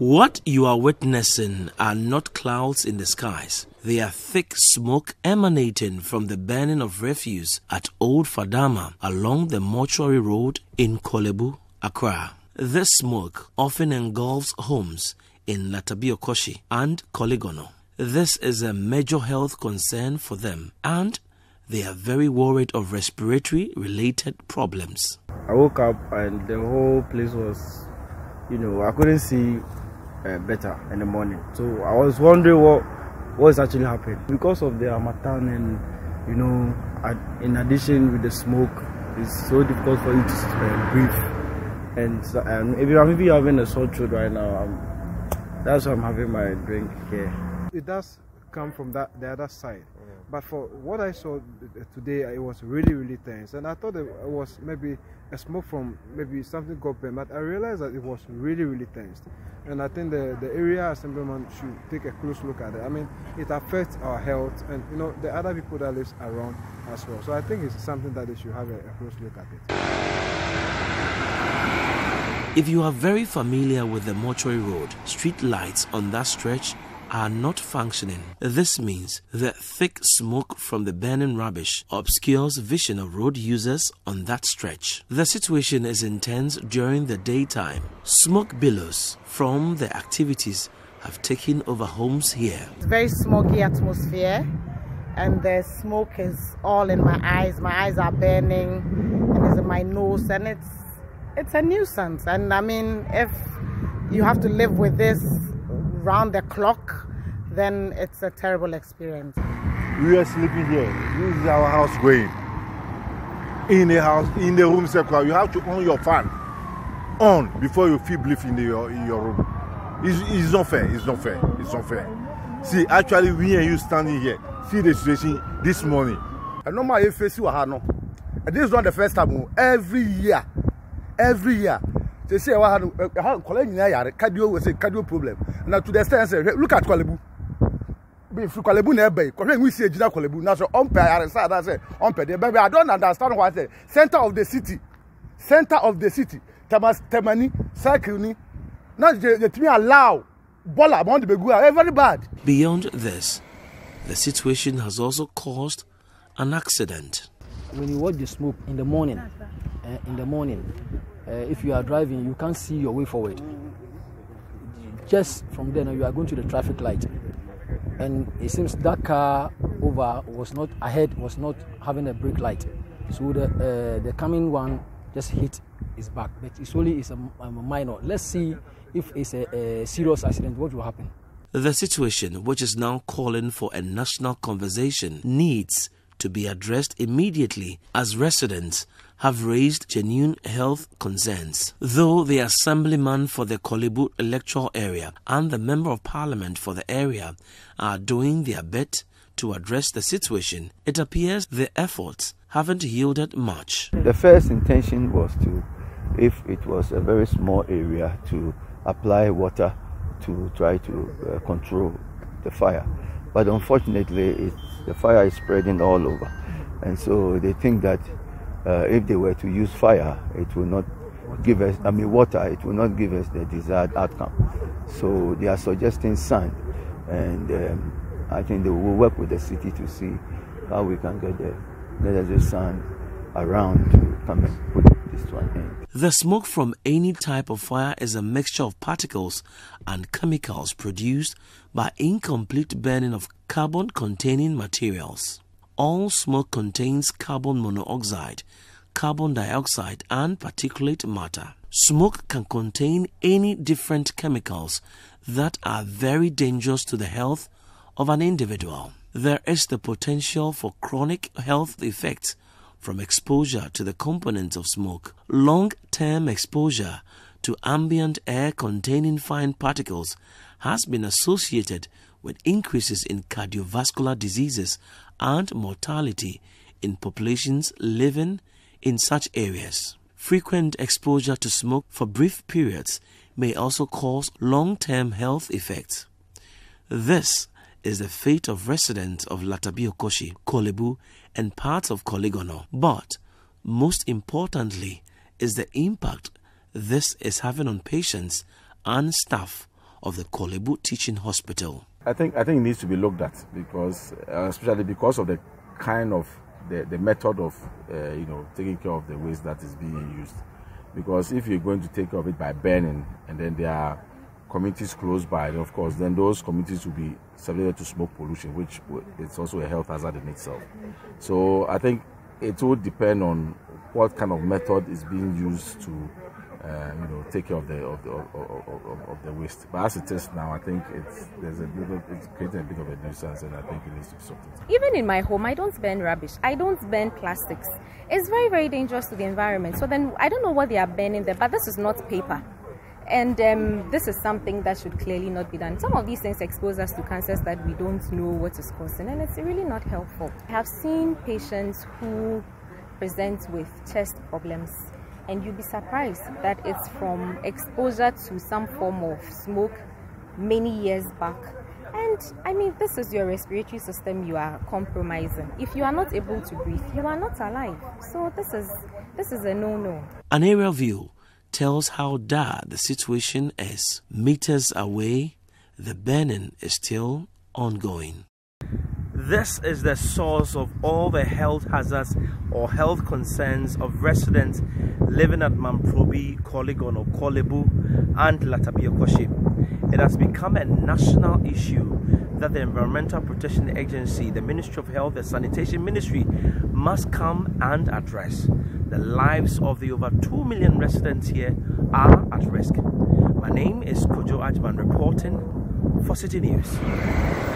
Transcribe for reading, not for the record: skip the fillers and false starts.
What you are witnessing are not clouds in the skies. They are thick smoke emanating from the burning of refuse at Old Fadama along the Mortuary Road in Korle Bu, Accra. This smoke often engulfs homes in Lartebiokorshie and Koligono. This is a major health concern for them, and they are very worried of respiratory-related problems. I woke up and the whole place was, I couldn't see better in the morning. So I was wondering what is actually happening. Because of the Harmattan and, in addition with the smoke, it's so difficult for you to breathe. And if you're having a sore throat right now, that's why I'm having my drink here. It does come from the other side, yeah. But for what I saw today, it was really, really tense. And I thought it was maybe a smoke from maybe something got burned, but I realized that it was really, really tense. And I think the area assemblyman should take a close look at it. I mean, it affects our health and the other people that lives around as well. So I think it's something that they should have a close look at it. If you are very familiar with the Mortuary Road, street lights on that stretch are not functioning. This means the thick smoke from the burning rubbish obscures vision of road users on that stretch. The situation is intense during the daytime. Smoke billows from the activities have taken over homes here. It's a very smoky atmosphere, and the smoke is all in my eyes. My eyes are burning, and it's in my nose, and it's a nuisance. And I mean, if you have to live with this round the clock, then it's a terrible experience. We are sleeping here. This is our house going. In the house, in the room, you have to on your fan on before you feel brief in your room. It's not fair. It's not fair. It's not fair. See, actually, we and you standing here, see the situation this morning. I know my face you are no. This is not the first time. Every year, they say, cardio problem. Now, to the extent, I say, look at Korle Bu. If Korle Bu nearby, we see Korle Bu. Now, so I don't understand what I say. Center of the city. Tamani Sakuni. Now, they allow Bola among the Begua. Very bad. Beyond this, the situation has also caused an accident. When you watch the smoke in the morning, if you are driving, you can't see your way forward. Just from there, you are going to the traffic light, and it seems that car over was not having a brake light, so the coming one just hit his back. But it's only a minor. Let's see if it's a serious accident, what will happen. The situation, which is now calling for a national conversation, needs to be addressed immediately, as residents have raised genuine health concerns. Though the assemblyman for the Korle Bu Electoral Area and the Member of Parliament for the area are doing their bit to address the situation, it appears the efforts haven't yielded much. The first intention was to, if it was a very small area, to apply water to try to control the fire. But unfortunately, the fire is spreading all over. And so they think that if they were to use fire, it will not give us, water, it will not give us the desired outcome. So they are suggesting sand. And I think they will work with the city to see how we can get the necessary sand around to come and put this one in. The smoke from any type of fire is a mixture of particles and chemicals produced by incomplete burning of carbon-containing materials. All smoke contains carbon monoxide, carbon dioxide, and particulate matter. Smoke can contain any different chemicals that are very dangerous to the health of an individual. There is the potential for chronic health effects from exposure to the components of smoke. Long-term exposure to ambient air containing fine particles has been associated with increases in cardiovascular diseases and mortality in populations living in such areas. Frequent exposure to smoke for brief periods may also cause long-term health effects. This is the fate of residents of Lartebiokorshie, Korle Bu, and parts of Koligono. But most importantly is the impact this is having on patients and staff of the Korle Bu Teaching Hospital. I think it needs to be looked at, because especially because of the kind of the method of taking care of the waste that is being used. Because if you're going to take care of it by burning, and then there are communities close by, and of course, then those communities will be subjected to smoke pollution, which is also a health hazard in itself. So I think it will depend on what kind of method is being used to take care of the waste. But as it is now, I think it's creating a bit of a nuisance, and I think it needs to be sorted. Even in my home, I don't burn rubbish. I don't burn plastics. It's very, very dangerous to the environment. So then I don't know what they are burning there, but this is not paper. And this is something that should clearly not be done. Some of these things expose us to cancers that we don't know what is causing, and it's really not helpful. I have seen patients who present with chest problems, and you'd be surprised that it's from exposure to some form of smoke many years back. And I mean, this is your respiratory system you are compromising. If you are not able to breathe, you are not alive. So this is a no-no. An aerial view tells how dire the situation is. Meters away, the burning is still ongoing. This is the source of all the health hazards or health concerns of residents living at Mamprobi, Koligono, Korle Bu and Lartebiokorshie. It has become a national issue that the Environmental Protection Agency, the Ministry of Health, the Sanitation Ministry must come and address. The lives of the over 2 million residents here are at risk. My name is Kojo Ajman, reporting for City News.